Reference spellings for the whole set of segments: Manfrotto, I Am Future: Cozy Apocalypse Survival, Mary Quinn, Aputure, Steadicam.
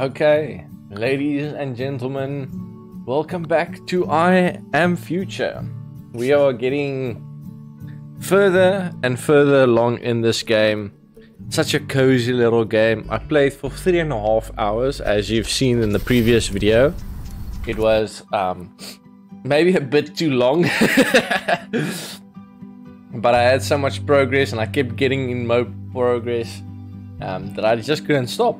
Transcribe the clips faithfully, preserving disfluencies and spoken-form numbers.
Okay, ladies and gentlemen, welcome back to I Am Future. We are getting further and further along in this game. Such a cozy little game. I played for three and a half hours, as you've seen in the previous video. It was um, maybe a bit too long, but I had so much progress and I kept getting in more progress um, that I just couldn't stop.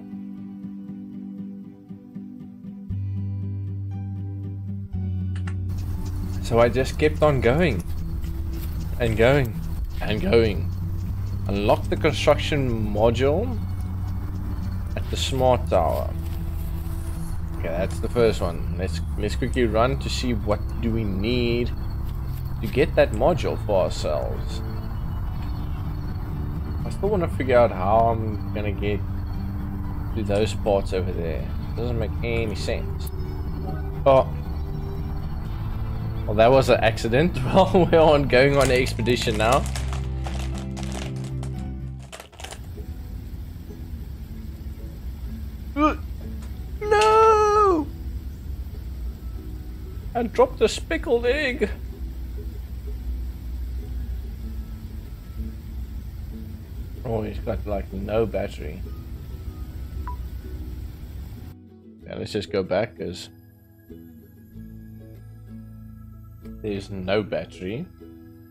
So I just kept on going and going and going. Unlock the construction module at the smart tower. Okay, that's the first one. Let's let's quickly run to see what do we need to get that module for ourselves. I still want to figure out how I'm gonna get to those parts over there. It doesn't make any sense. Oh. Well, that was an accident. Well, we're on going on an expedition now. No! I dropped a speckled egg. Oh, he's got like no battery. Yeah, let's just go back because there's no battery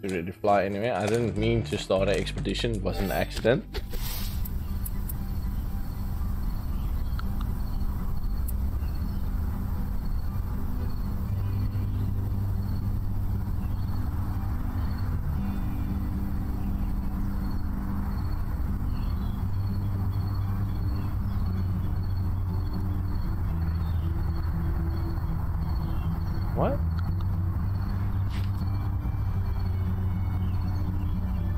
to really fly anywhere. I didn't mean to start an expedition, it was an accident. What?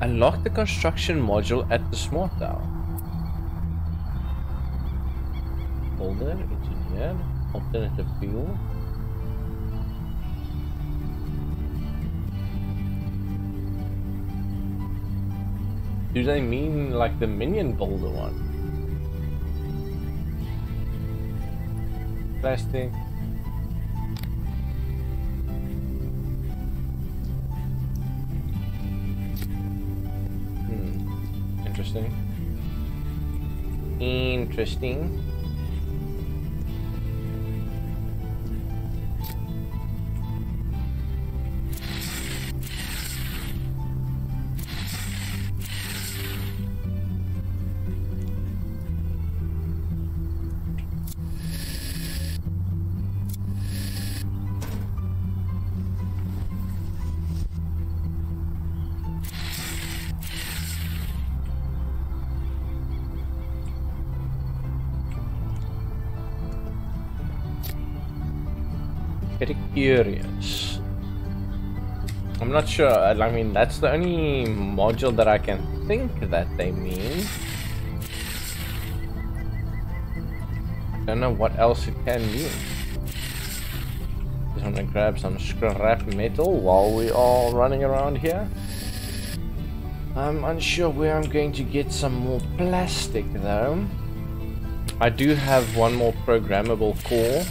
Unlock the construction module at the smart tower. Holder, engineer, alternative fuel. Do they mean like the minion builder one? Plastic. Interesting. Interesting. Very curious. I'm not sure. I mean, that's the only module that I can think that they mean. Don't know what else it can be. Just want to grab some scrap metal while we are running around here. I'm unsure where I'm going to get some more plastic though. I do have one more programmable core.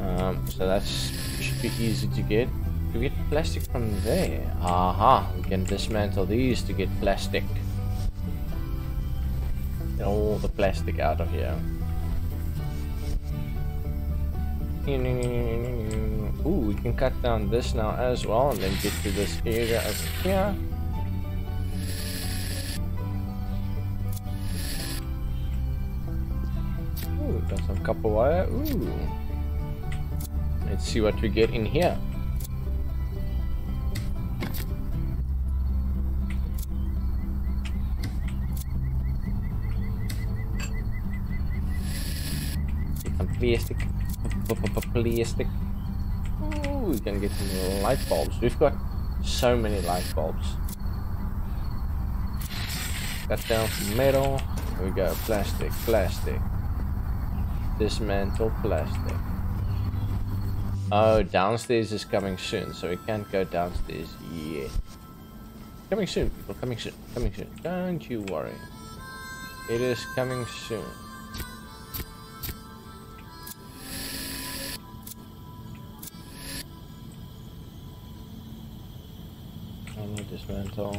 Um, so that should be easy to get. We get plastic from there. Aha, we can dismantle these to get plastic. Get all the plastic out of here. Ooh, we can cut down this now as well and then get to this area over here. Ooh, got some copper wire. Ooh. Let's see what we get in here. Some plastic. Plastic. Ooh, we can get some light bulbs. We've got so many light bulbs. Cut down metal. Here we go. Plastic. Plastic. Dismantle plastic. Oh, downstairs is coming soon, so we can't go downstairs yet. Coming soon, people, coming soon, coming soon. Don't you worry. It is coming soon. dismantle.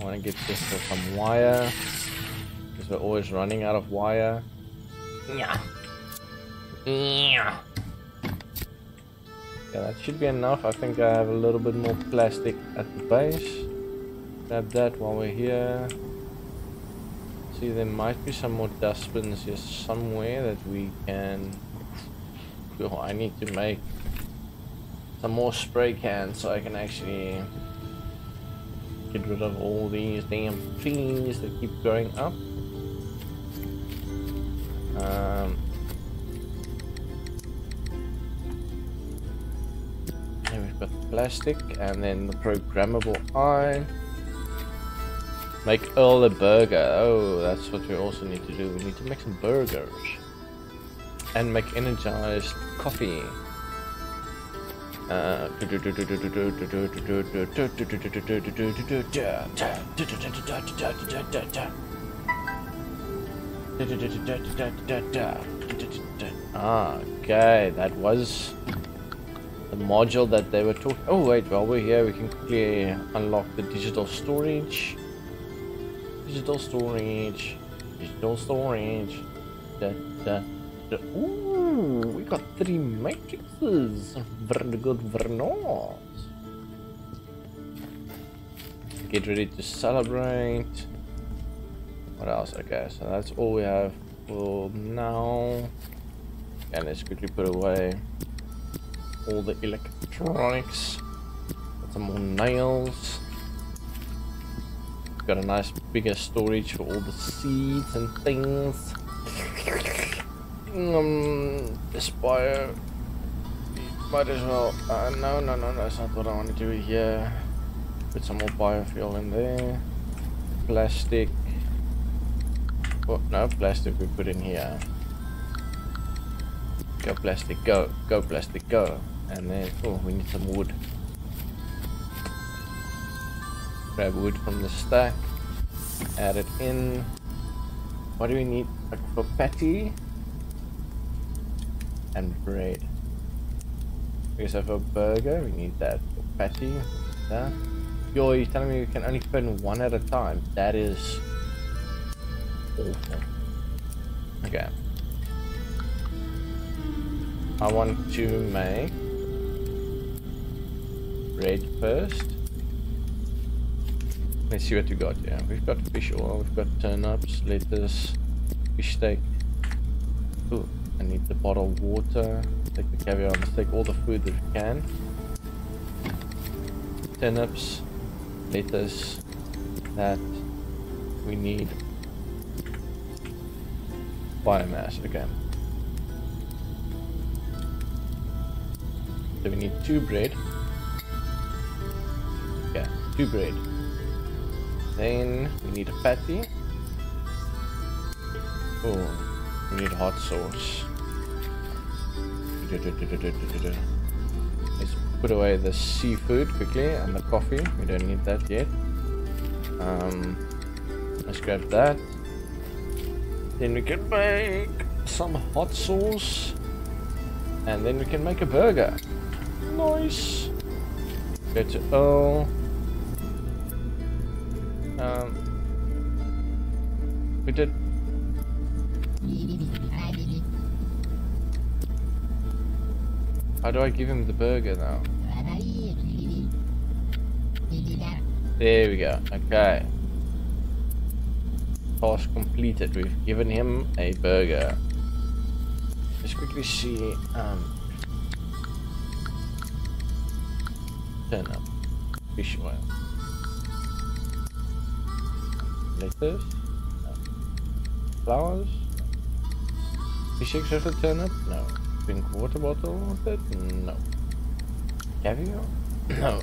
I want to get this for some wire, because we're always running out of wire. Yeah. Yeah. Yeah, that should be enough. I think I have a little bit more plastic at the base. Grab that while we're here. See, there might be some more dustbins here somewhere that we can... Oh, I need to make some more spray cans so I can actually get rid of all these damn trees that keep growing up. Um, here we've got the plastic and then the programmable iron. Make Earl a burger. Oh, that's what we also need to do. We need to make some burgers. And make energized coffee. Uh, okay, that was the module that they were talking. Oh wait, while we're here we can quickly unlock the digital storage. Digital storage. Digital storage. Da, da. Ooh, we got three matrices. Very good, very nice. Get ready to celebrate. What else? Okay, so that's all we have for now. And let's quickly put away all the electronics. Got some more nails. Got a nice bigger storage for all the seeds and things. Um, this fire might as well. Uh, no, no, no, that's not what I want to do here. Put some more biofuel in there. Plastic. Oh, no, plastic we put in here. Go, plastic, go. Go, plastic, go. And then, oh, we need some wood. Grab wood from the stack. Add it in. What do we need? Like for patty? And bread. Because I have a burger, we need that. For patty, that. Yo, you're telling me we can only pin one at a time? That is awful. Okay. I want to make bread first. Let's see what we got. Yeah, we've got fish oil, we've got turnips, lettuce, fish steak. Ooh. I need the bottle of water, take the caviar, let's take all the food that we can. Turnips, lettuce, that we need. Biomass, okay. So we need two bread. Yeah, two bread. Then we need a patty. Oh. We need hot sauce. Let's put away the seafood quickly and the coffee. We don't need that yet. Um, let's grab that. Then we can make some hot sauce. And then we can make a burger. Nice. Go to Earl. Um, we did... How do I give him the burger now? There we go. Okay. Task completed. We've given him a burger. Let's quickly see. Um, turn up. Fish oil. Lettuce. No. Flowers. Fish eggs with a turnip? No. Pink water bottle with it? No. Caviar? No.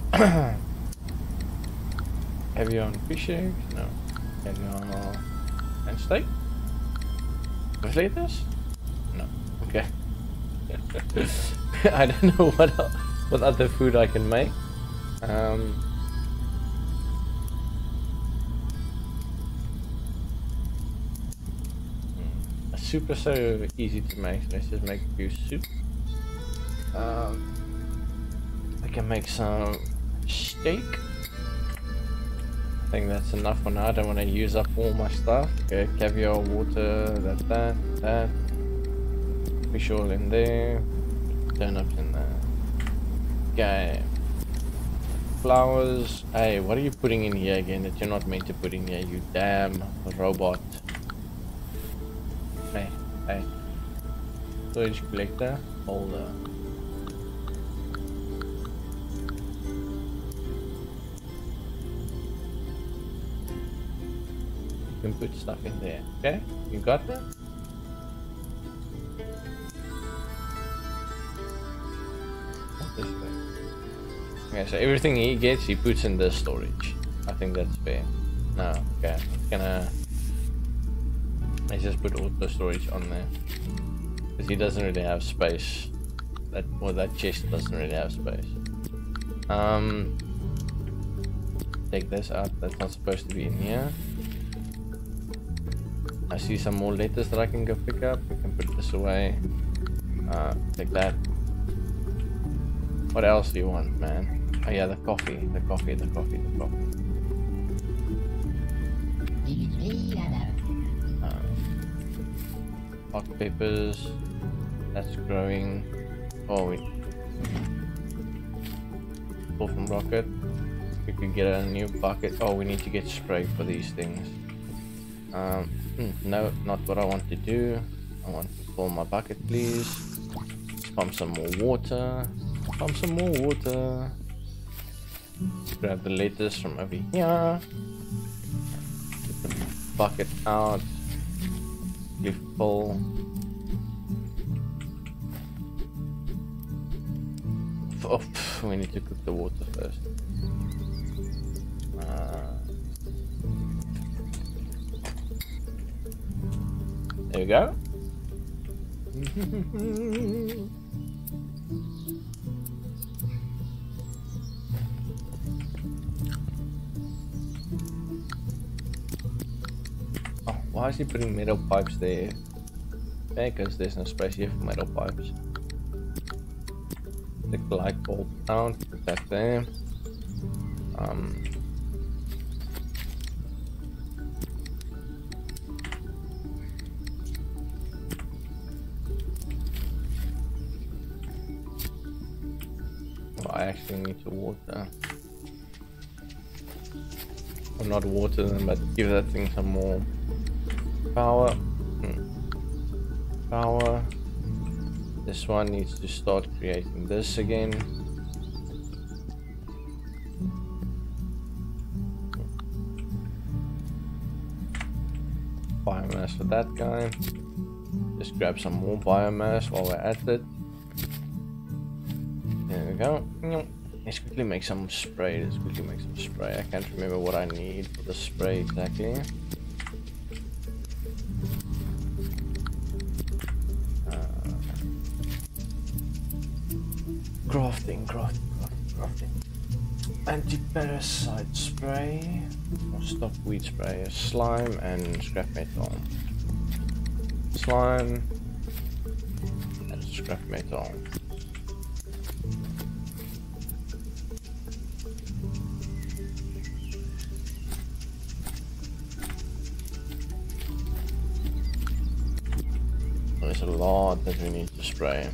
Caviar and fish eggs? No. Caviar and steak? With lettuce? No. Okay. I don't know what else, what other food I can make. Um, Soup is so easy to make, let's just make a few soup. Um, I can make some steak. I think that's enough for now. I don't want to use up all my stuff. Okay, caviar, water, that, that, that. Fish all in there. Turnips in there. Okay. Flowers. Hey, what are you putting in here again that you're not meant to put in here, you damn robot? Hey, hey. Storage collector, holder. You can put stuff in there. Okay, you got that? Not this way. Okay, so everything he gets, he puts in the storage. I think that's fair. No, okay. I'm gonna... Let's just put all the storage on there. Because he doesn't really have space. That, or that chest doesn't really have space. Um... Take this out. That's not supposed to be in here. I see some more letters that I can go pick up. We can put this away. Uh, take that. What else do you want, man? Oh yeah, the coffee, the coffee, the coffee, the coffee. Um, hot peppers. That's growing. Oh, we... Pull from rocket. We could get a new bucket. Oh, we need to get spray for these things. Um, no, not what I want to do. I want to fill my bucket, please. Let's pump some more water. Pump some more water. Grab the lettuce from over here. Get the bucket out. Get full. Oh, we need to cook the water first. Uh, There we go. Oh, why is he putting metal pipes there? Because there's no space here for metal pipes. Take the light bulb down, put that there. Um. I actually need to water, or not water them, but give that thing some more power. Hmm. Power. This one needs to start creating this again. Biomass for that guy. Just grab some more biomass while we're at it. Go. Let's quickly make some spray. Let's quickly make some spray. I can't remember what I need for the spray exactly. Uh, crafting, crafting, crafting, crafting. Anti-parasite spray. Stop weed spray. Slime and scrap metal. Slime and scrap metal. There's a lot that we need to spray.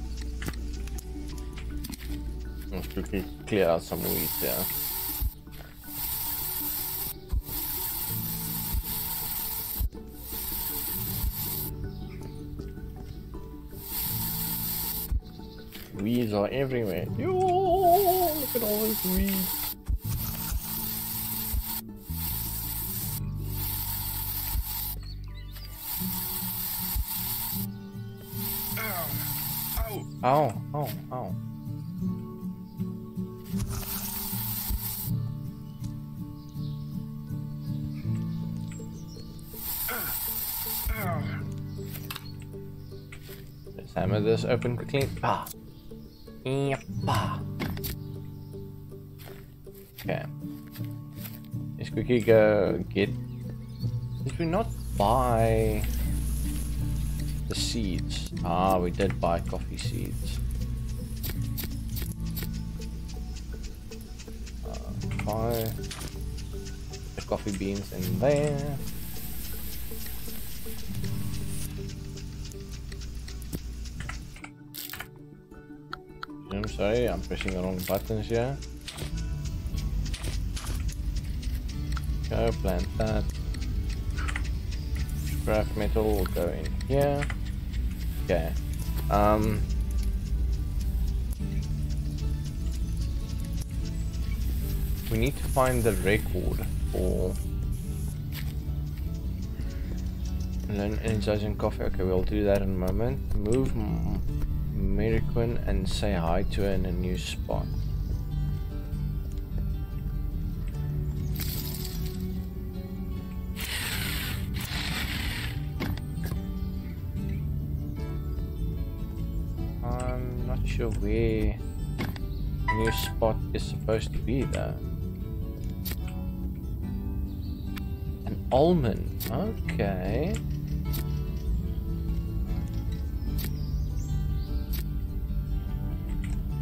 Let's quickly clear out some weeds there. Weeds are everywhere. Yo, look at all these weeds. Oh, oh, oh. Let's hammer this open quickly. Ah. Yep. Okay. Let's quickly go get... Did we not buy... the seeds? Ah, we did buy coffee seeds. Um, fire. There's coffee beans in there. I'm sorry, I'm pressing the wrong buttons here. Go plant that. Scrap metal will go in here. Okay. Um. We need to find the record for learn energizing coffee. Okay, we'll do that in a moment. Move Mary Quinn and say hi to her in a new spot. I'm not sure where the new spot is supposed to be though. An almond, okay.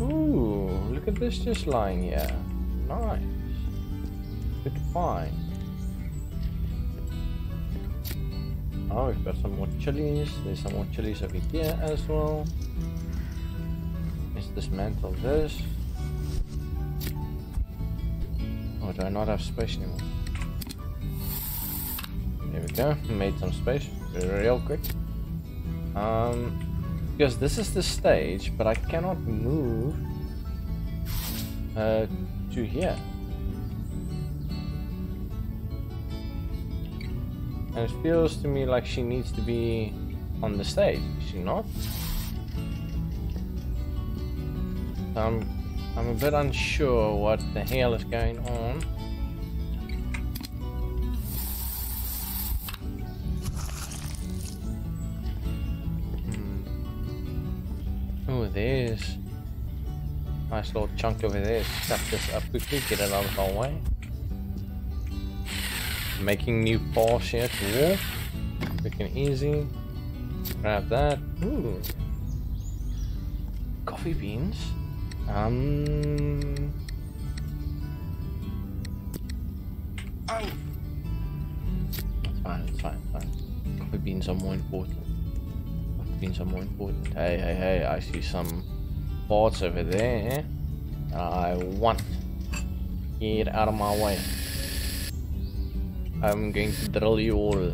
Ooh, look at this just lying here. Nice. Good find. Oh, we've got some more chilies. There's some more chilies over here as well. Let's dismantle this. Oh, do I not have space anymore? There we go. Made some space real quick. Um. Because this is the stage, but I cannot move uh, to here. And it feels to me like she needs to be on the stage, is she not? I'm, I'm a bit unsure what the hell is going on. There's nice little chunk over there. Chop this up quickly, get it out of our way. Making new paths here to walk. Quick and easy. Grab that. Ooh. Coffee beans. Um. Oh. That's fine, that's fine, that's fine. Coffee beans are more important. Are more important. Hey, hey, hey, I see some boards over there that I want. Get out of my way. I'm going to drill you all.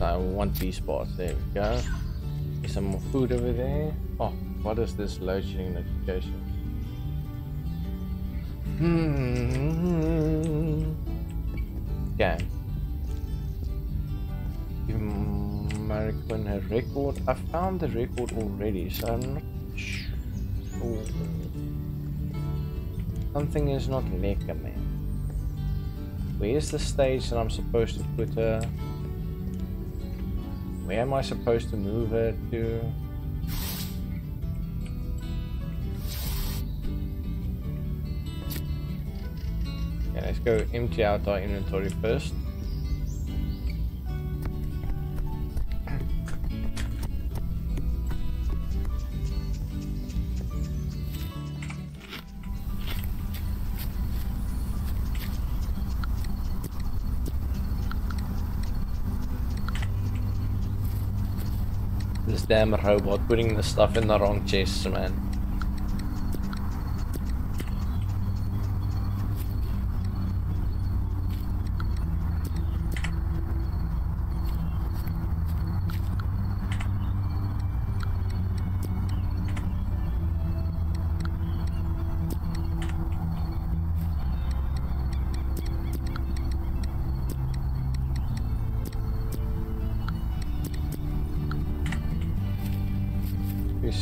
I want these boards. There we go. There's some more food over there. Oh, what is this load shedding notification? Hmm. Okay. Mary Quinn her record. I found the record already, so I'm not sure. Something is not lekker, man. Where's the stage that I'm supposed to put her? Where am I supposed to move her to? Okay, let's go empty out our inventory first. Damn robot putting the stuff in the wrong chests, man.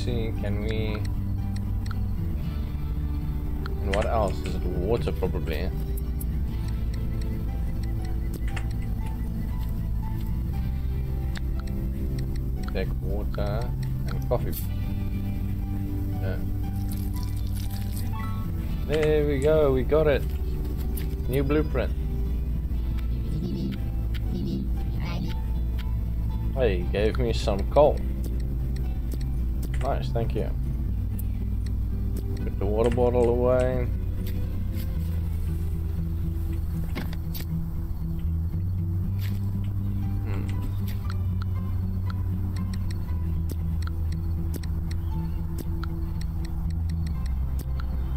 See, can we? And what else? Is it water, probably? Take water and coffee. Yeah. There we go. We got it. New blueprint. Hey, you gave me some coal. Nice, thank you. Put Put the water bottle away.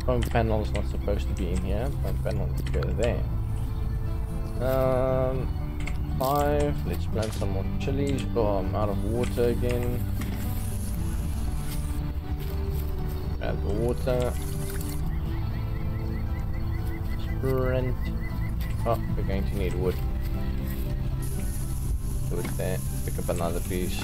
Phone panel's not supposed to be in here. Phone panel needs to go there. Um, five. Let's plant some more chilies. Oh, I'm out of water again. Grab the water. Sprint. Oh, we're going to need wood. Do it there. Pick up another piece.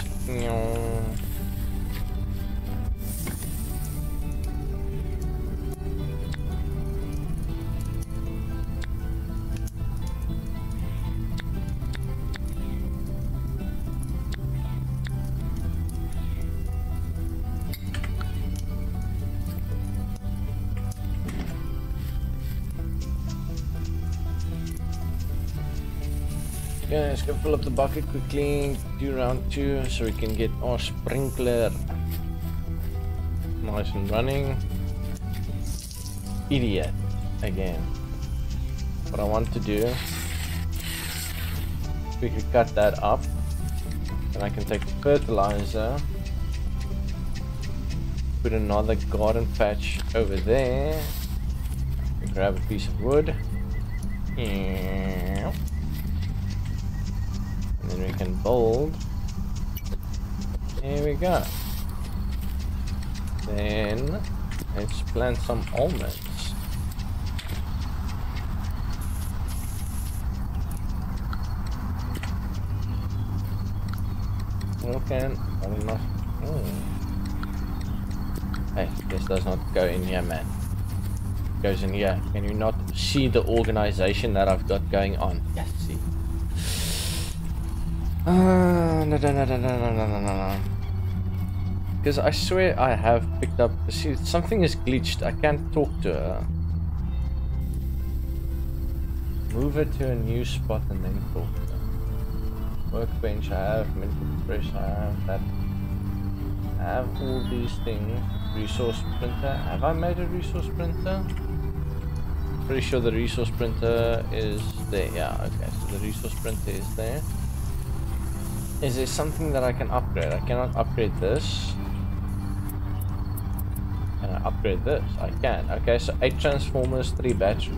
Yeah, let's go fill up the bucket quickly, do round two so we can get our sprinkler nice and running. Idiot again. What I want to do, we could cut that up and I can take the fertilizer, put another garden patch over there, grab a piece of wood, yeah. Then we can build. Here we go. Then let's plant some almonds. Okay, not enough. Hmm. Hey, this does not go in here, man. It goes in here. Can you not see the organization that I've got going on? Yes, see. Uh, no, no, no, no, no, no, no, no. Because I swear I have picked up. See, something is glitched. I can't talk to her. Move her to a new spot and then talk to her. Workbench I have, mental press I have, that. I have all these things. Resource printer. Have I made a resource printer? Pretty sure the resource printer is there. Yeah, okay, so the resource printer is there. Is there something that I can upgrade? I cannot upgrade this. Can I upgrade this? I can. Okay, so eight transformers, three batteries.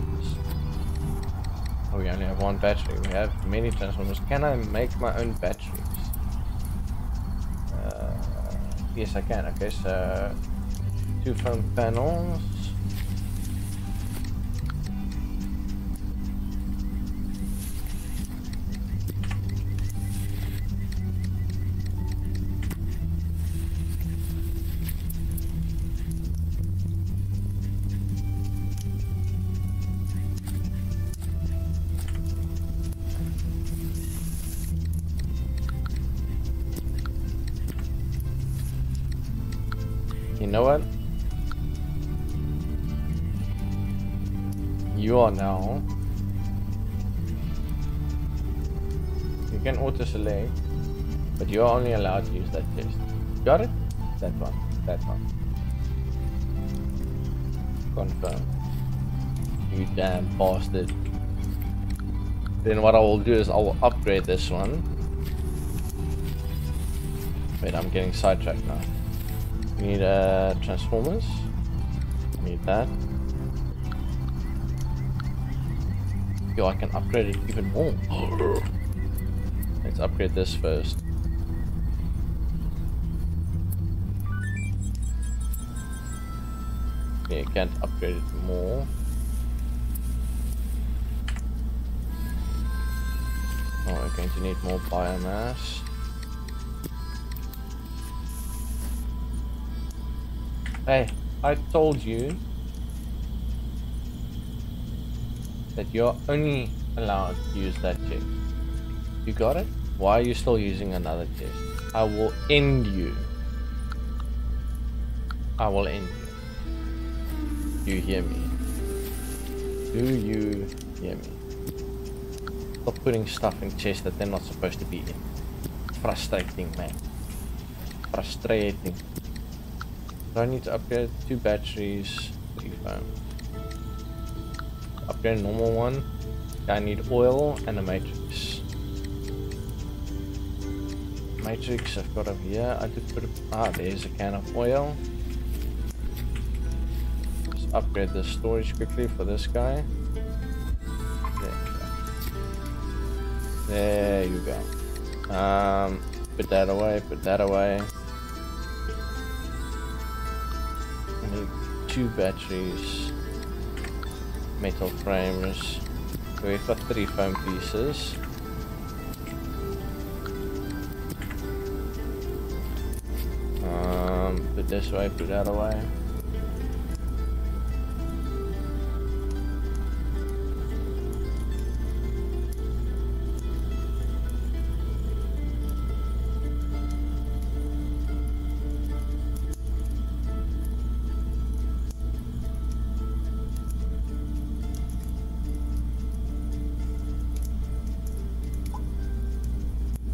Oh, we only have one battery. We have many transformers. Can I make my own batteries? Uh, yes, I can. Okay, so two phone panels. You know what? You are now. You can auto select, but you are only allowed to use that chest. Got it? That one. That one. Confirm. You damn bastard. Then what I will do is I will upgrade this one. Wait, I'm getting sidetracked now. We need uh, transformers. We need that. Yo, I can upgrade it even more. Let's upgrade this first. Yeah, you can't upgrade it more. Oh, we're going to need more biomass. Hey, I told you that you're only allowed to use that chest. You got it? Why are you still using another chest? I will end you. I will end you. Do you hear me? Do you hear me? Stop putting stuff in chests that they're not supposed to be in. Frustrating, man. Frustrating. I need to upgrade two batteries. waiting time. Upgrade normal one. I need oil and a matrix. Matrix I've got over here. I did put a... Ah, there's a can of oil. Let's upgrade the storage quickly for this guy. There you go. Um, put that away, put that away. I need two batteries, metal frames. We've got three foam pieces. Um, put this away, put that away.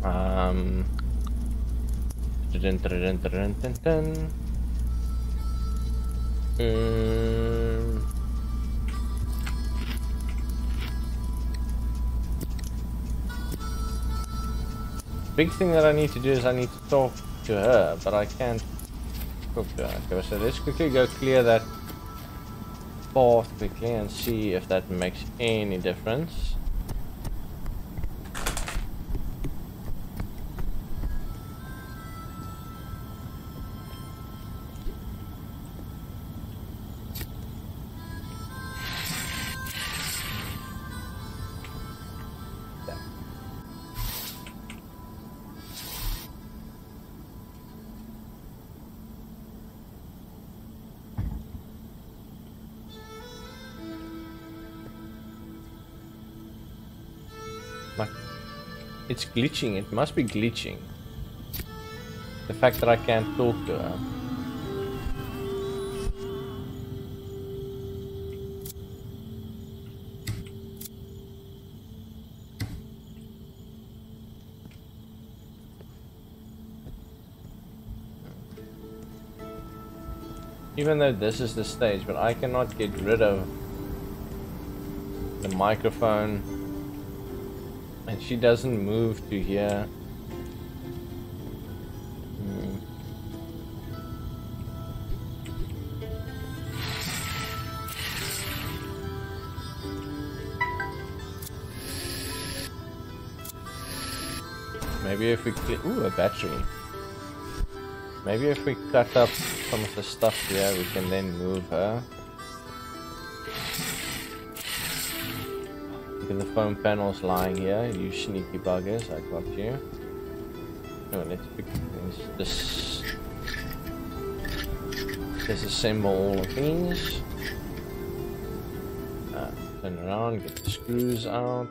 Um, dun, dun, dun, dun, dun, dun. Um, big thing that I need to do is I need to talk to her, but I can't cook her. Okay, so let's quickly go clear that path quickly and see if that makes any difference. It's glitching, it must be glitching. The fact that I can't talk to her. Even though this is the stage, but I cannot get rid of the microphone. And she doesn't move to here. Hmm. Maybe if we clear... Ooh, a battery. Maybe if we cut up some of the stuff here, we can then move her. The foam panels lying here, you sneaky buggers, I got you. Oh, let's pick things. Dis disassemble all the things. Uh, turn around, get the screws out.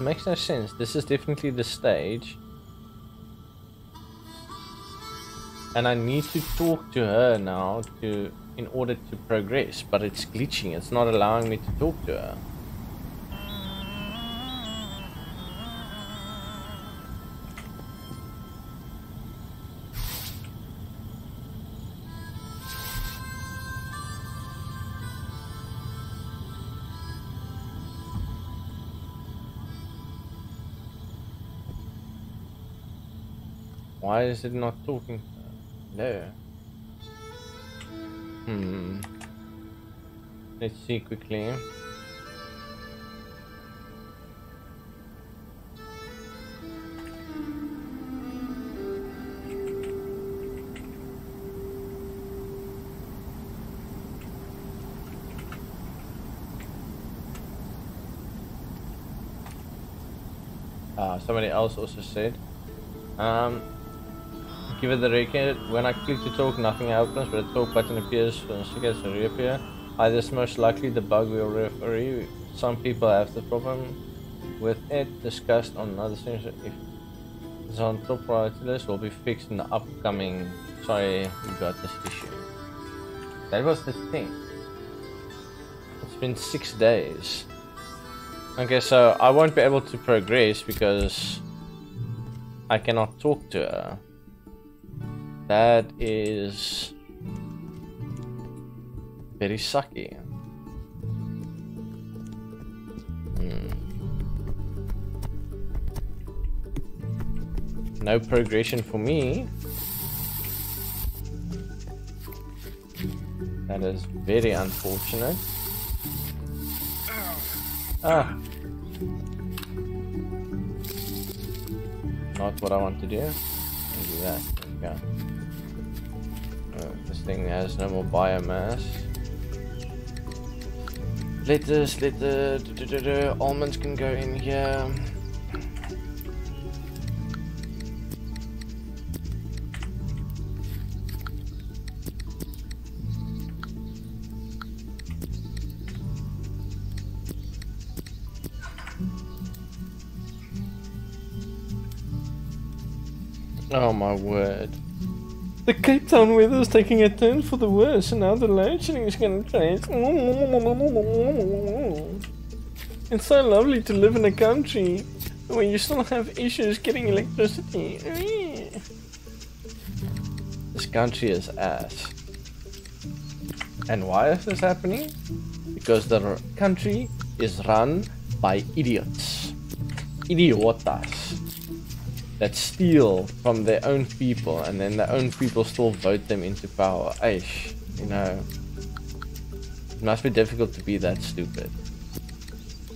Makes no sense. This is definitely the stage, and I need to talk to her now to in order to progress, but it's glitching. It's not allowing me to talk to her. Why is it not talking? No. Hmm. Let's see quickly. Ah, somebody else also said. Um. Give it the record. When I click to talk, nothing happens, but the talk button appears and she gets to reappear. Either is most likely the bug we referee. Some people have the problem with it discussed on another series. If it's on top priority list, will be fixed in the upcoming. Sorry, we got this issue. That was the thing. It's been six days. Okay, so I won't be able to progress because I cannot talk to her. That is very sucky. Hmm. No progression for me. That is very unfortunate. Ah. Not what I want to do. I'll do that. There we go. Oh, this thing has no more biomass. Lettuce, letter, duh, duh, duh, duh. Almonds can go in here. Oh my word. The Cape Town weather is taking a turn for the worse and now the load shedding is going to change. It's so lovely to live in a country where you still have issues getting electricity. This country is ass. And why is this happening? Because the country is run by idiots. Idiotas. That steal from their own people, and then their own people still vote them into power. Aish, you know. It must be difficult to be that stupid.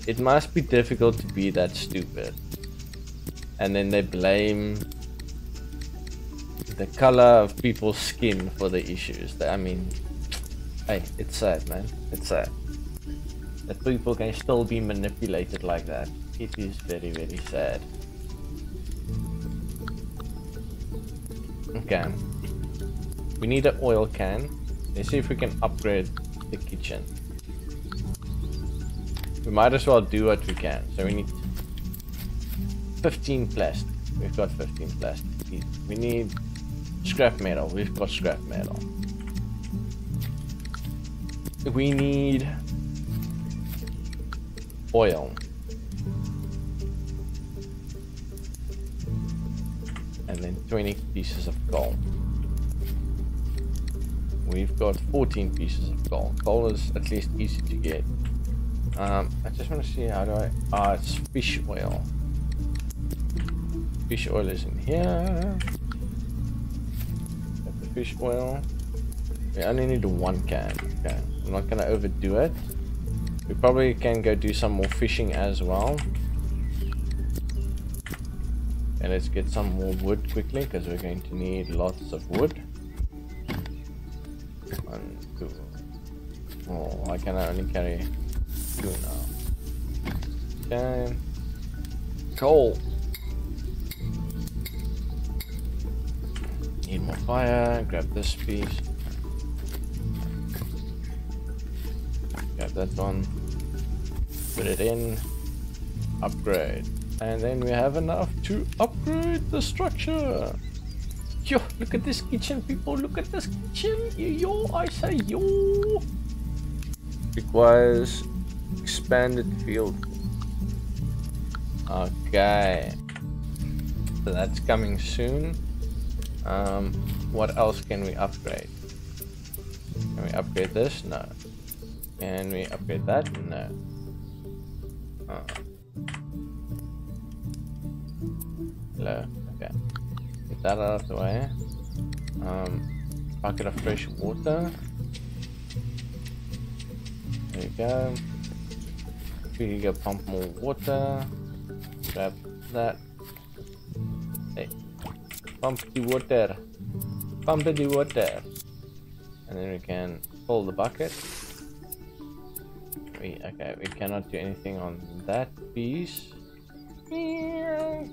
It must be difficult to be that stupid. And then they blame the color of people's skin for the issues. I mean, hey, it's sad, man. It's sad. That people can still be manipulated like that. It is very, very sad. Can. We need an oil can. Let's see if we can upgrade the kitchen. We might as well do what we can. So we need fifteen plastic. We've got fifteen plastic. We need scrap metal. We've got scrap metal. We need oil. And then twenty pieces of coal. We've got fourteen pieces of coal. Coal is at least easy to get. Um, I just want to see how do I... Ah, it's fish oil. Fish oil is in here. Got the fish oil. We only need one can. Okay. I'm not going to overdo it. We probably can go do some more fishing as well. And let's get some more wood quickly because we're going to need lots of wood. One, two. Oh, why can I only carry two now? Okay. Coal. Need more fire. Grab this piece. Grab that one. Put it in. Upgrade. And then we have enough to upgrade the structure. Yo, look at this kitchen, people. Look at this kitchen. Yo, I say yo. Requires expanded field. Okay. So that's coming soon. Um, what else can we upgrade? Can we upgrade this? No. Can we upgrade that? No. Uh, Hello. Okay. Get that out of the way. Um, bucket of fresh water. There you go. We can go pump more water. Grab that. Hey. Pump the water. Pump the water. And then we can pull the bucket. We okay. We cannot do anything on that piece. Grab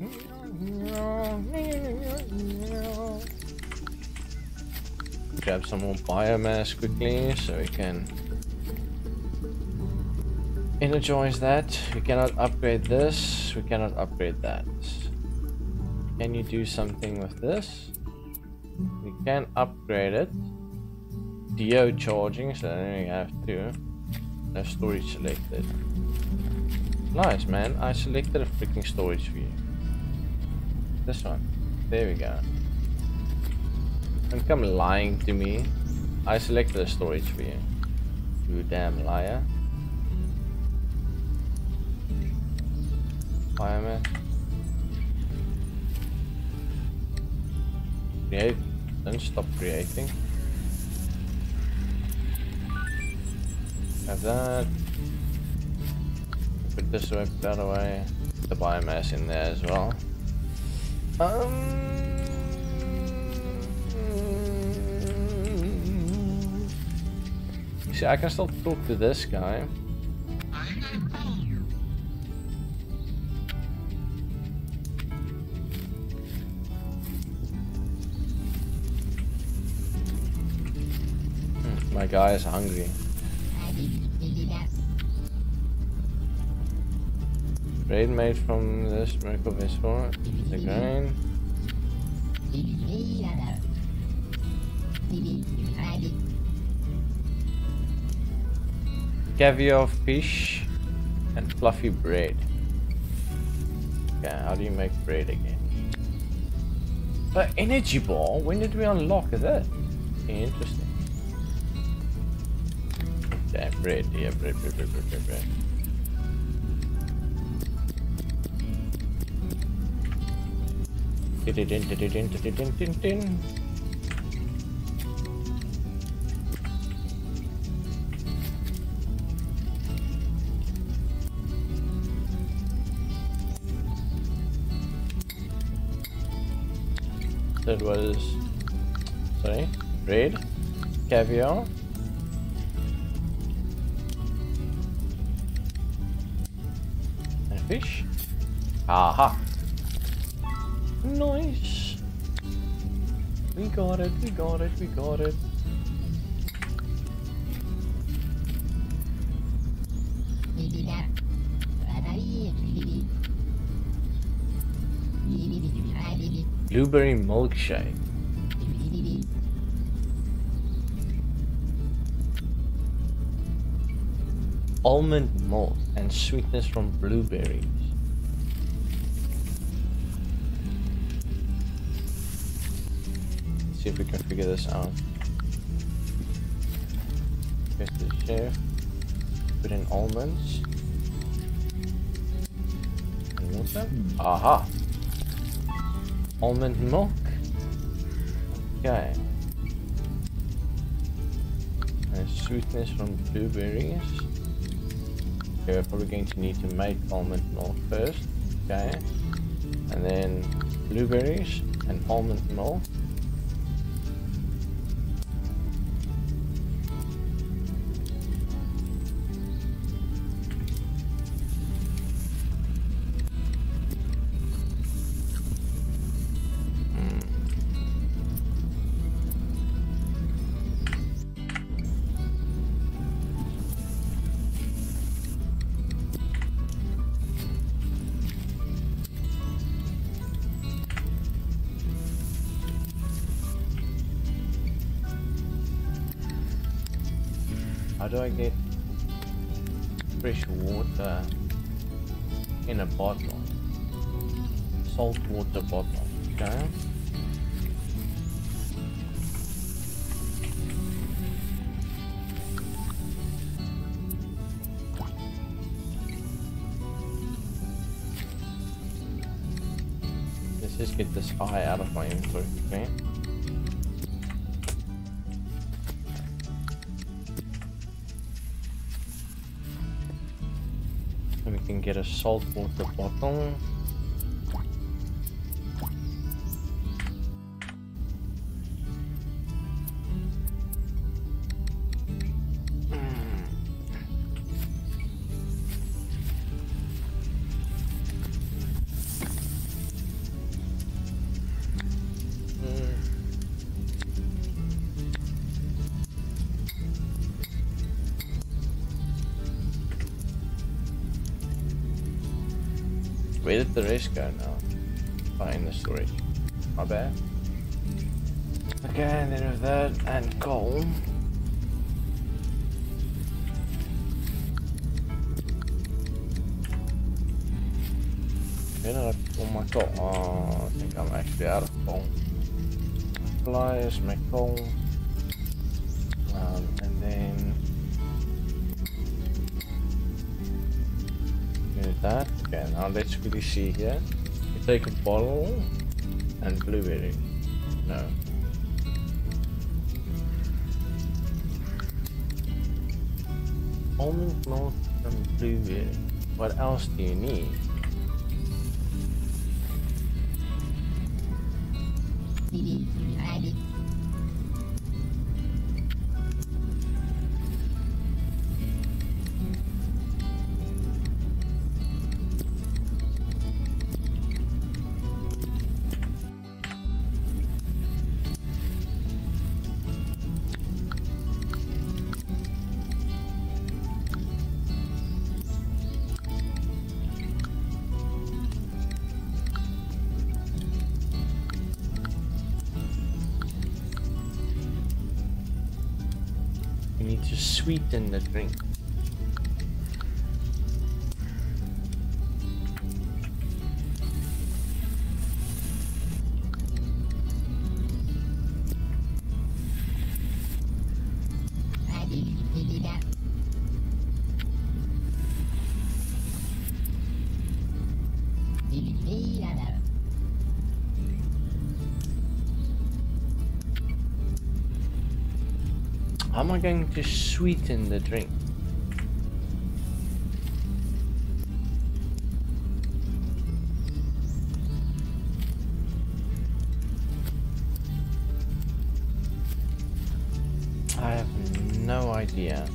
some more biomass quickly so we can energize that. We cannot upgrade this. We cannot upgrade that. Can you do something with this? We can upgrade it. Dio charging, so I only have two. No storage selected. Nice, man. I selected a freaking storage view. This one. There we go. Don't come lying to me. I selected a storage view. You damn liar. Fireman. Create. Don't stop creating. Have that. Put this way, put that away. Put the biomass in there as well. Um. See, I can still talk to this guy. Hmm, my guy is hungry. Bread made from this miracle vegetable. The grain. Caviar fish and fluffy bread. Okay, how do you make bread again? The energy bar? When did we unlock that? Interesting. Okay, bread, yeah, bread, bread, bread, bread, bread, bread. Din, din, din, din, din, din, din, din. That was, sorry, bread, caviar. And fish. Aha. Nice. We got it, we got it, we got it. Blueberry milkshake. Almond malt and sweetness from blueberries. See if we can figure this out. Get the chef. Put in almonds. And water. Aha! Almond milk. Okay. And sweetness from blueberries. Okay, we're probably going to need to make almond milk first. Okay. And then blueberries and almond milk. How do I get fresh water in a bottle? Salt water bottle, okay? Let's just get this eye out of my inventory, okay? Get a salt water bottle. Where did the rest go now? Find the storage. My bad. Okay, and then with that and coal. Where did I pull my coal? Oh, I think I'm actually out of coal. Supplies, my coal. Um, and then do that. Okay, now let's really see here. We take a bottle and blueberry. No. Almond milk and blueberry. What else do you need? To sweeten the drink. How am I going to sweeten the drink? I have no idea.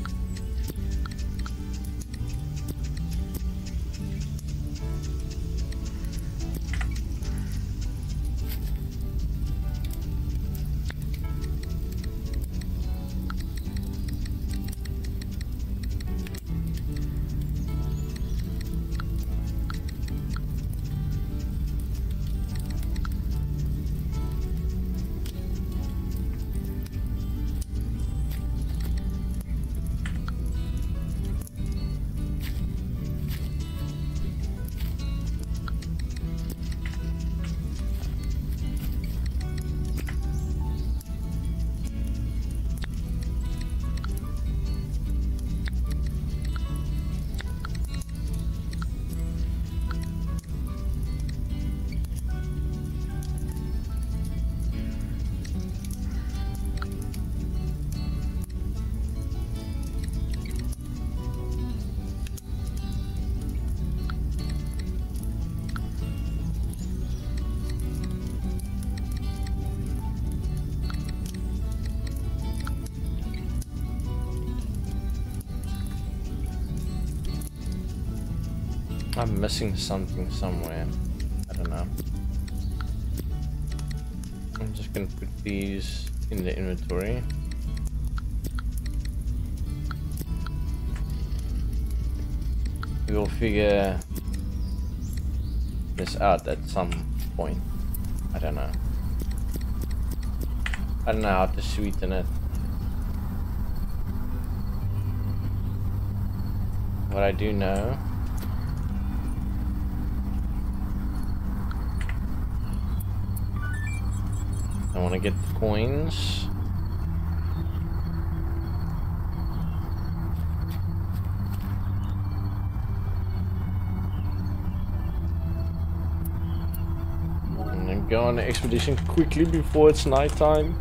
I'm missing something somewhere. I don't know. I'm just gonna put these in the inventory. We'll figure this out at some point. I don't know. I don't know how to sweeten it. What I do know I want to get the coins. And then go on an expedition quickly before it's night time.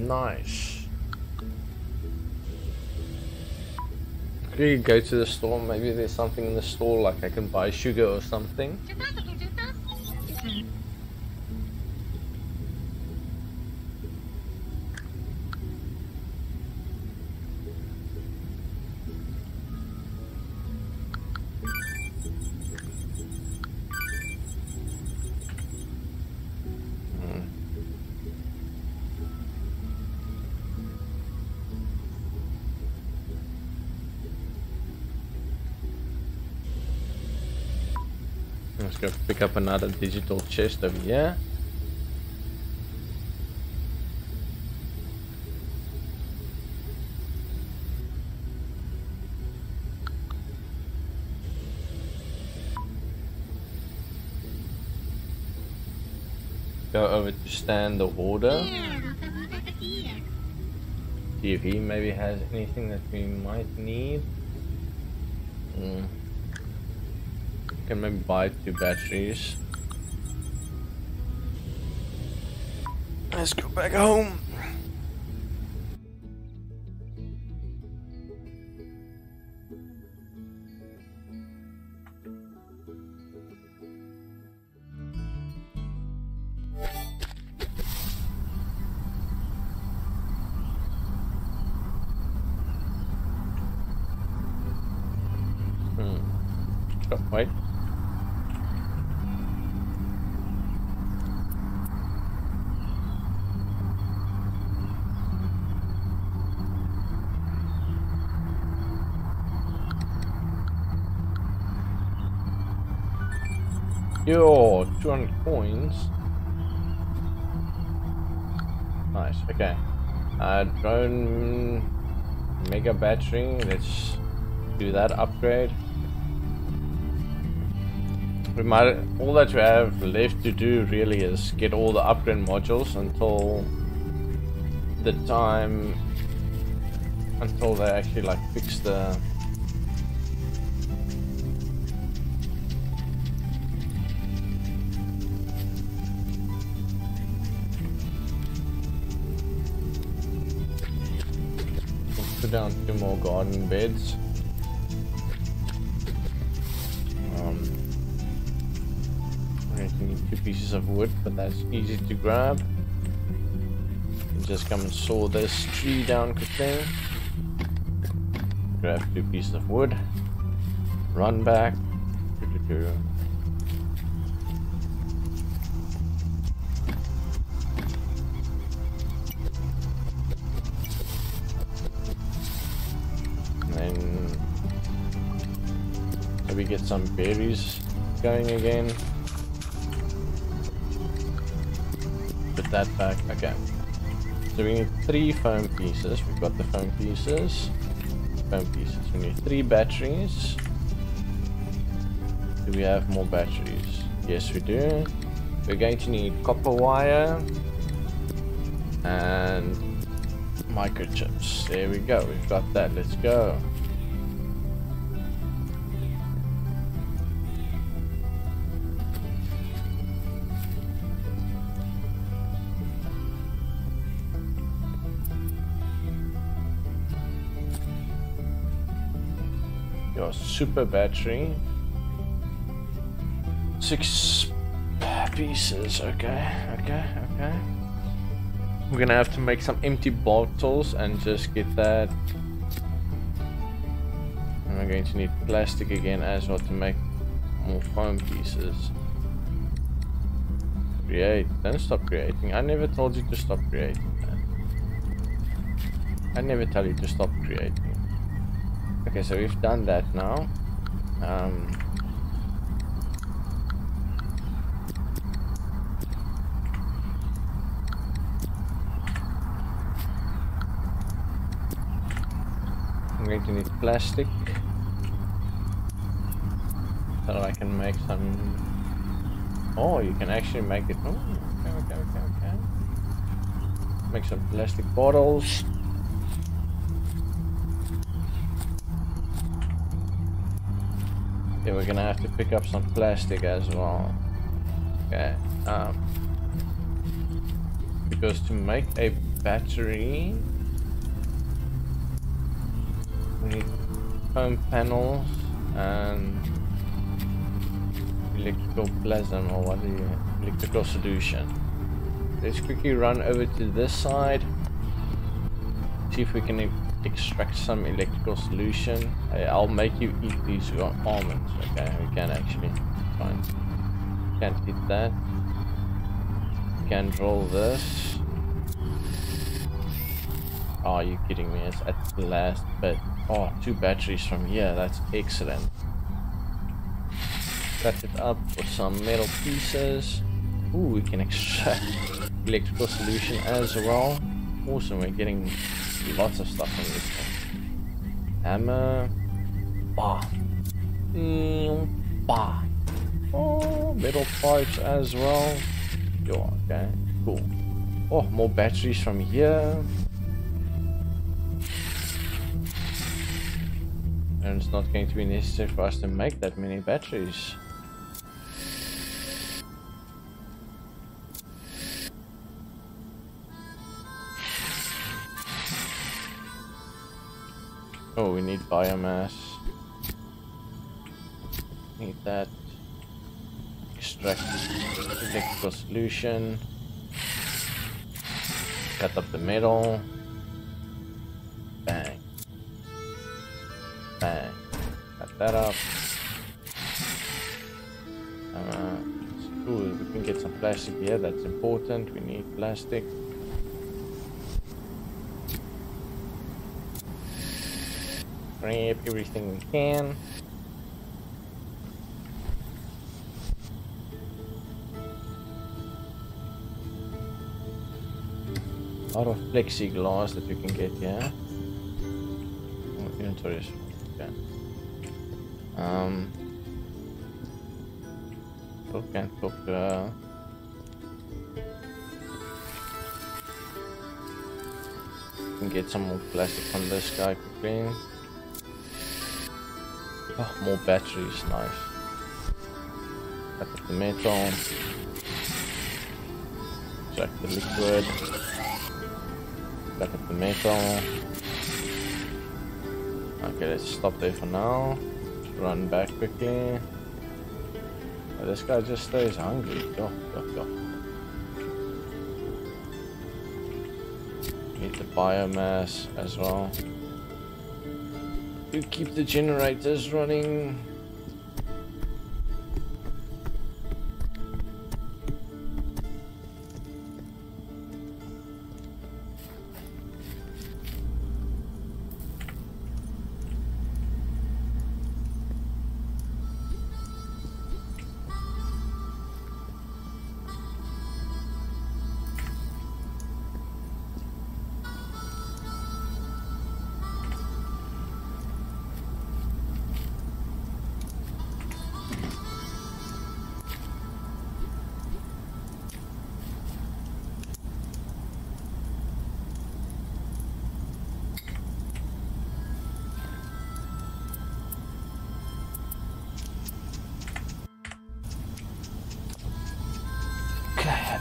Nice. Could you go to the store? Maybe there's something in the store, like I can buy sugar or something. Let's go pick up another digital chest over here. Go over to Stan the Warder. See if he maybe has anything that we might need. Mm. Can maybe buy two batteries. Let's go back home. Yo, two hundred coins. Nice, okay. Uh, drone mega battery. Let's do that upgrade. We might, all that we have left to do really is get all the upgrade modules until the time until they actually like fix the down two more garden beds. Um, I need two pieces of wood, but that's easy to grab. Just come and saw this tree down quickly. Grab two pieces of wood. Run back. Maybe get some berries going again. Put that back. Okay. So we need three foam pieces. We've got the foam pieces. Foam pieces. We need three batteries. Do we have more batteries? Yes, we do. We're going to need copper wire and microchips. There we go. We've got that. Let's go. Super battery, six pieces. Okay, okay, okay. We're gonna have to make some empty bottles and just get that. And we're going to need plastic again as well to make more foam pieces. Create. Don't stop creating. I never told you to stop creating. Man. I never tell you to stop creating. Okay, so we've done that now. Um, I'm going to need plastic so that I can make some. Oh, you can actually make it. Oh, okay, okay, okay, okay. Make some plastic bottles. Yeah, we're gonna have to pick up some plastic as well. Okay, um, because to make a battery, we need foam panels and electrical plasm or what do you, electrical solution. Let's quickly run over to this side, see if we can extract some electrical solution. Hey, I'll make you eat these almonds. Okay, we can actually. Fine. Can't eat that. Can roll this. Oh, are you kidding me? It's at the last bit. Oh, two batteries from here. That's excellent. cut it up for some metal pieces. Ooh, we can extract electrical solution as well. Awesome, we're getting lots of stuff from this one. Hammer. Bah. Mm, bah. Oh, metal parts as well. Yo, okay, cool. Oh, more batteries from here. And it's not going to be necessary for us to make that many batteries. Oh, we need biomass. Need that. Extract electrical solution. Cut up the metal. Bang. Bang. Cut that up. Uh, cool. We can get some plastic here. That's important. We need plastic. Bring up everything we can. A lot of plexiglass that we can get here. Oh, inventory is okay. Um, cook and cook. Uh, we can get some more plastic from this guy quickly. Oh, more batteries, nice. Cut up the metal. Check the liquid. Cut up the metal. Okay, let's stop there for now. Let's run back quickly. Oh, this guy just stays hungry. Go, go, go. Need the biomass as well. You keep the generators running.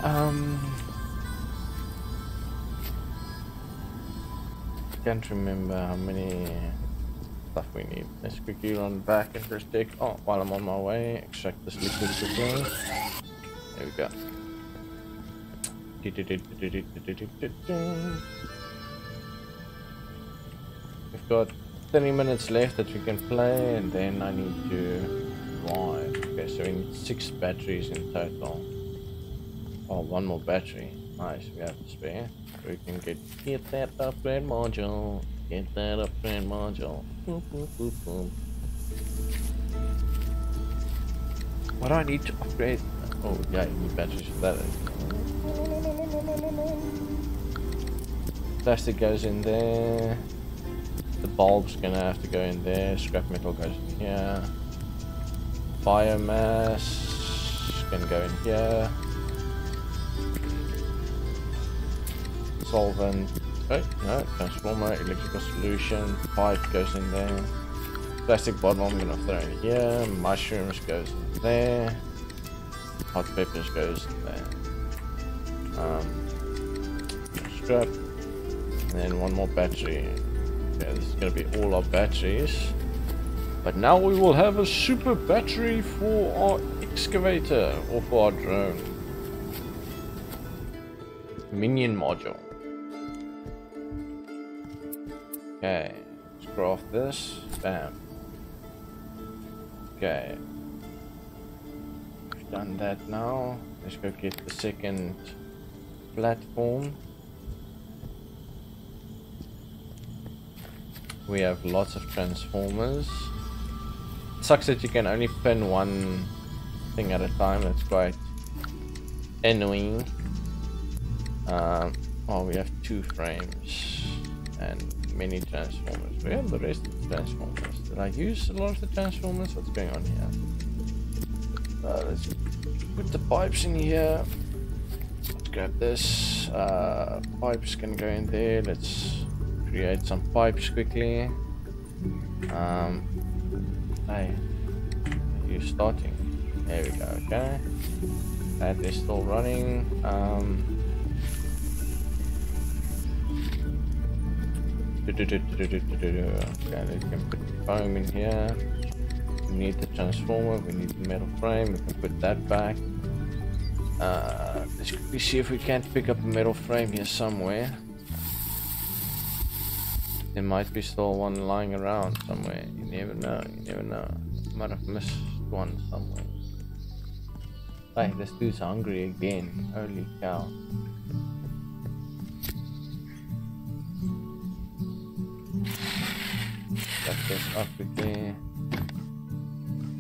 Um, can't remember how many stuff we need. Let's quickly run back and first take. Oh, while I'm on my way, extract this liquid quickly. There we go. We've got thirty minutes left that we can play, and then I need to drive. Okay, so we need six batteries in total. Oh, one more battery. Nice, we have to spare. We can get get that upgrade module. Get that upgrade module. Boop, boop, boop, boop. What do I need to upgrade? Oh, yeah, you need batteries for that. Plastic goes in there. The bulb's gonna have to go in there. Scrap metal goes in here. Biomass can go in here. Solvent, oh no, transformer, electrical solution, pipe goes in there, plastic bottle I'm gonna throw in here, mushrooms goes in there, hot peppers goes in there, um, scrap, and then one more battery. Yeah, this is gonna be all our batteries, but now we will have a super battery for our excavator, or for our drone. Minion module. Okay, let's craft this. Bam. Okay. We've done that now. Let's go get the second platform. We have lots of transformers. It sucks that you can only pin one thing at a time. It's quite annoying. Um, oh, we have two frames and many transformers. Where are the rest of the transformers? Did I use a lot of the transformers? What's going on here? Uh, let's put the pipes in here. Let's grab this. Uh, pipes can go in there. Let's create some pipes quickly. Um, hey, are you starting? There we go. Okay, that is still running. Um, okay, we can put the foam in here. We need the transformer. We need the metal frame. We can put that back. Uh, let's quickly see if we can't pick up a metal frame here somewhere. There might be still one lying around somewhere. You never know, you never know. Might have missed one somewhere. Hey, this dude's hungry again. Holy cow. Cut this up quickly.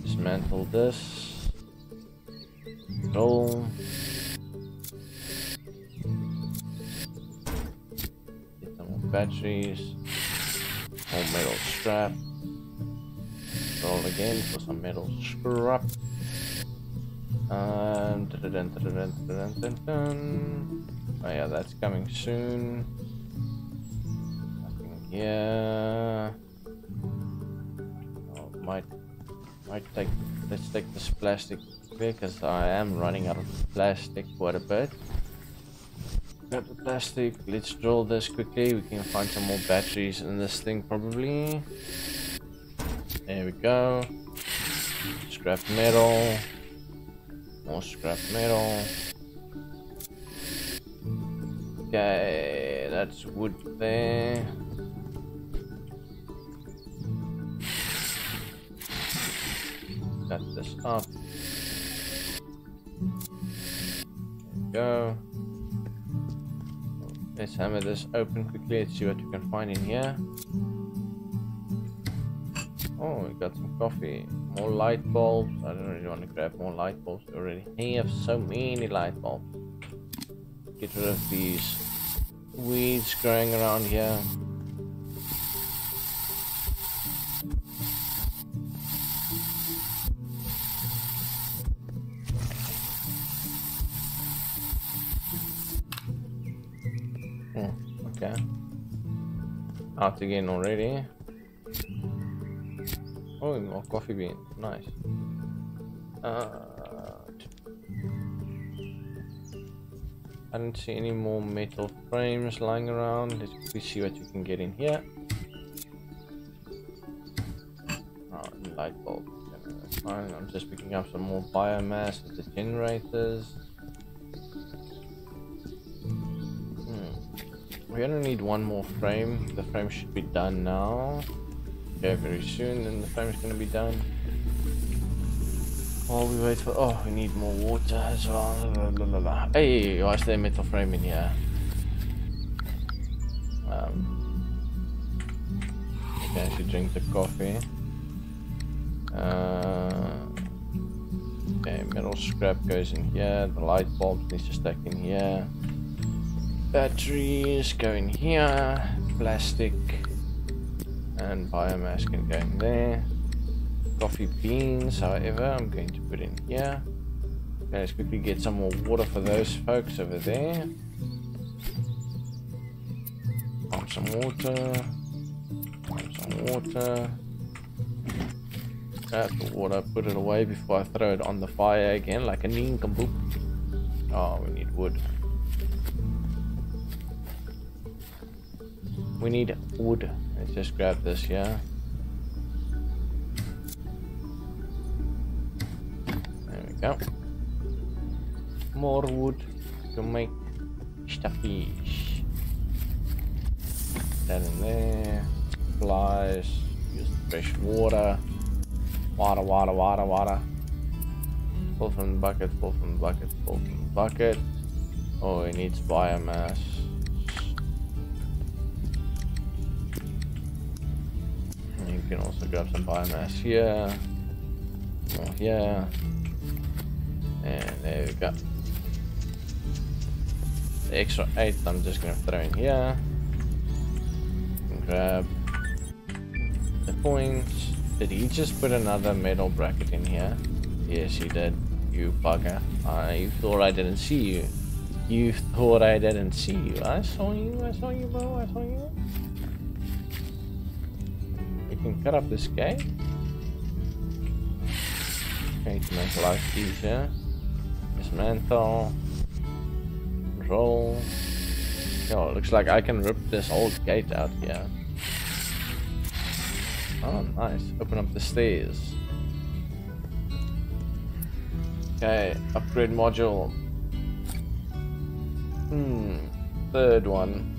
Dismantle this. Roll. Get some more batteries. More metal scrap. Roll again for some metal scrap. Um, dun dun dun dun dun dun dun. Oh yeah, that's coming soon. Nothing here. Oh, might might take. Let's take this plastic, because I am running out of plastic quite a bit. Grab the plastic, let's drill this quickly. We can find some more batteries in this thing probably. There we go. Scrap metal. More scrap metal. Okay, that's wood there. Cut this up. Go. Let's hammer this open quickly. Let's see what we can find in here. Oh, we got some coffee. More light bulbs. I don't really want to grab more light bulbs. We already have so many light bulbs. Get rid of these weeds growing around here. Out again already. Oh, more coffee bean. Nice. Uh, I don't see any more metal frames lying around. Let's quickly see what you can get in here. Oh, light bulb. That's fine. I'm just picking up some more biomass with the generators. We only need one more frame. The frame should be done now. Okay, very soon then the frame is going to be done. While we wait for... Oh, we need more water as well. La, la, la, la. Hey, why is there a metal frame in here? Um, okay, I should drink the coffee. Uh, okay, metal scrap goes in here. The light bulb needs to stack in here. Batteries go in here, plastic and biomass can go in there. Coffee beans, however, I'm going to put in here. Okay, let's quickly get some more water for those folks over there. Pump some water, pump some water. Grab the water, put it away before I throw it on the fire again like a nincompoop. Oh, we need wood. We need wood. Let's just grab this, yeah. There we go. More wood to make stuffies. That in there. Supplies. Use the fresh water. Water, water, water, water. Pull from the bucket, pull from the bucket, pull from the bucket. Oh, it needs biomass. You can also grab some biomass here, or here, And there we go. The extra eight I'm just gonna throw in here. And grab the points. Did he just put another metal bracket in here? Yes, he did. You bugger. Uh, you thought I didn't see you. You thought I didn't see you. I saw you, I saw you, bro, I saw you. We can cut up this gate. Okay, to make life easier. Dismantle. Roll. Oh, it looks like I can rip this whole gate out here. Oh, nice. Open up the stairs. Okay, upgrade module. Hmm, third one.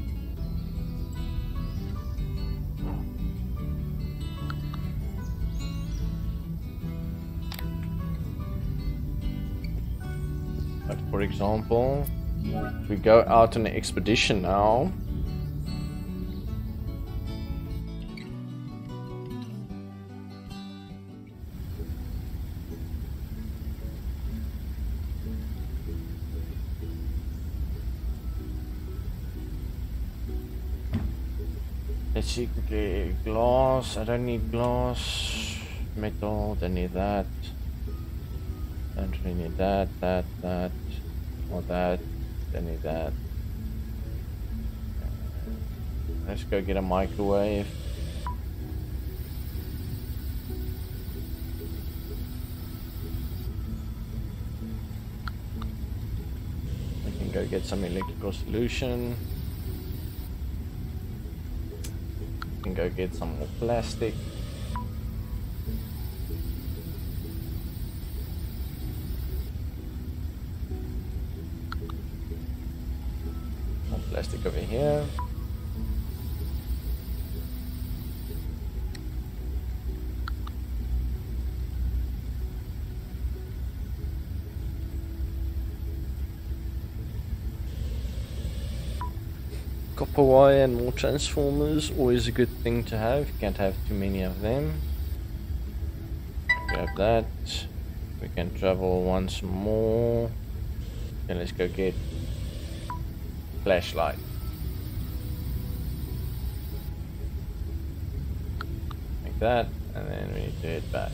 But for example, if we go out on an expedition now. Let's see, okay, glass, I don't need glass, metal, don't need that, don't really need that, that, that, or that, don't need that. Let's go get a microwave. We can go get some electrical solution. Can go get some more plastic. More plastic over here. Copper wire and more transformers, always a good thing to have. You can't have too many of them. Grab that. We can travel once more. And let's go get flashlight. Like that, and then we need to head back.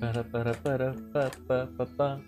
Ba-da-ba-da-ba-da-ba-ba-ba-ba.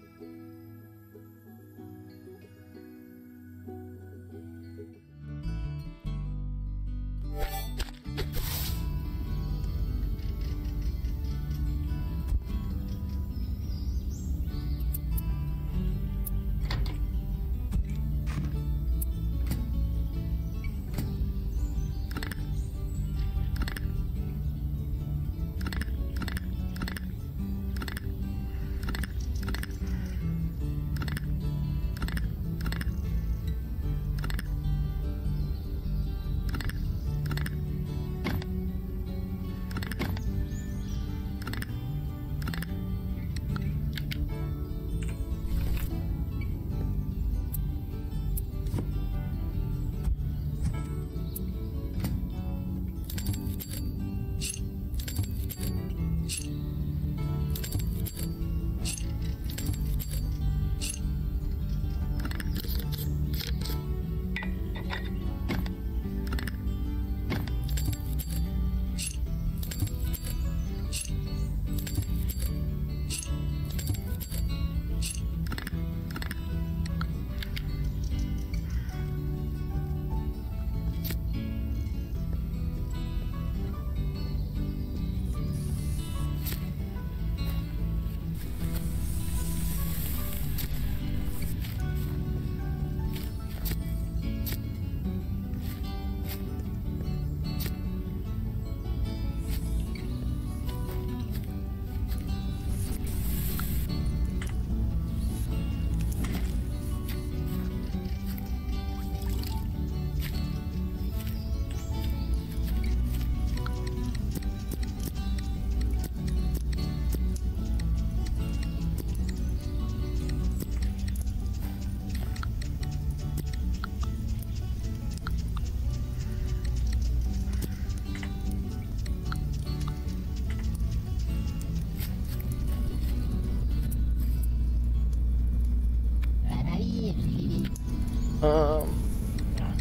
Um,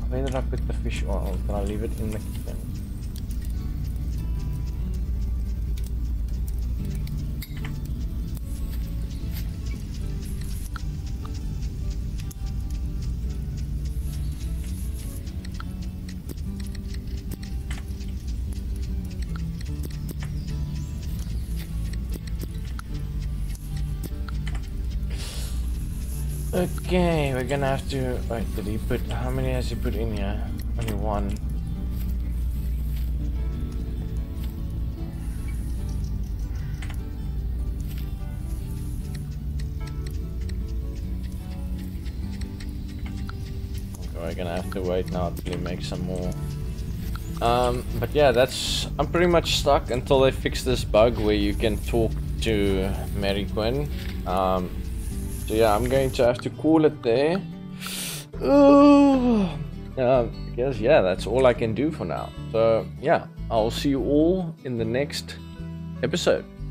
where did I put the fish oil? Can I leave it in the kitchen? Okay, we're gonna have to. Wait, did he put. How many has he put in here? Only one. Okay, we're gonna have to wait now till he makes some more. Um, but yeah, that's. I'm pretty much stuck until they fix this bug where you can talk to Mary Quinn. Um. So yeah, I'm going to have to call it there. Uh, because yeah, that's all I can do for now. So yeah, I'll see you all in the next episode.